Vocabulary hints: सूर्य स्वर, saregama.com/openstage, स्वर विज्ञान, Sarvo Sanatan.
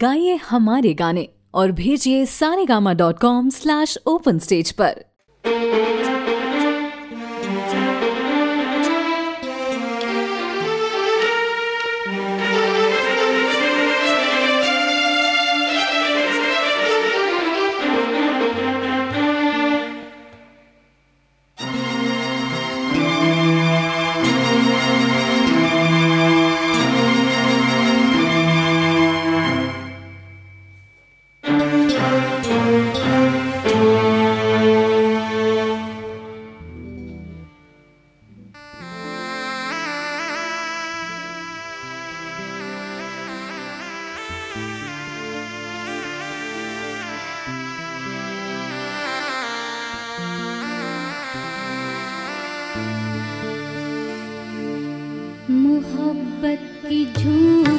गाइए हमारे गाने और भेजिए saregama.com/openstage पर। मोहब्बत की झूम